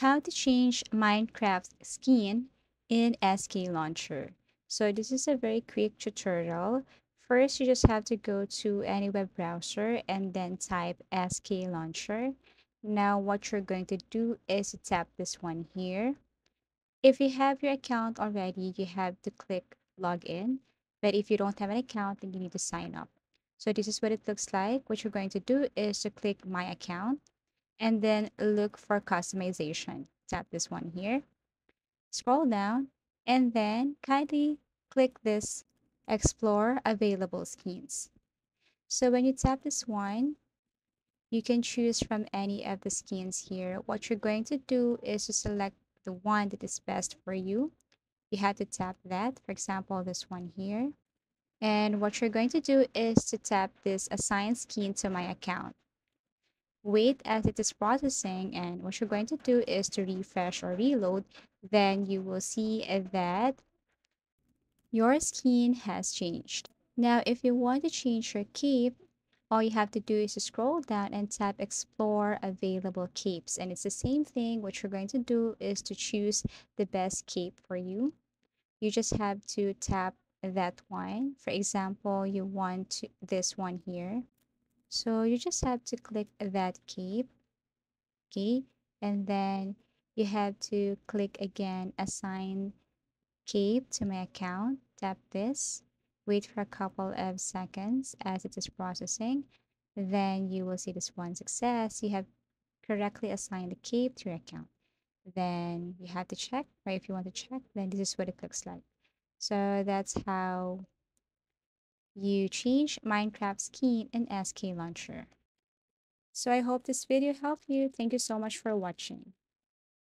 how to change Minecraft skin in SKLauncher. So this is a very quick tutorial. First, you just have to go to any web browser and then type SKLauncher. Now what you're going to do is tap this one here. If you have your account already, you have to click login. But if you don't have an account, then you need to sign up. So this is what it looks like. What you're going to do is to click my account and then look for customization. Tap this one here, scroll down, and then kindly click this explore available skins. So when you tap this one, you can choose from any of the skins here. What you're going to do is to select the one that is best for you. You have to tap that, for example, this one here. And what you're going to do is to tap this assign skin to my account. Wait as it is processing, and what you're going to do is to refresh or reload. Then you will see that your skin has changed. Now, if you want to change your cape, all you have to do is to scroll down and tap explore available capes. And it's the same thing. What you're going to do is to choose the best cape for you. You just have to tap that one. For example, you want this one here. So you just have to click that cape. Okay. And then you have to click again, assign cape to my account. Tap this. Wait for a couple of seconds as it is processing. Then you will see this one success. You have correctly assigned the cape to your account. Then you have to check, right? If you want to check, then this is what it looks like. So that's how you change Minecraft skin in SKLauncher. So I hope this video helped you. Thank you so much for watching.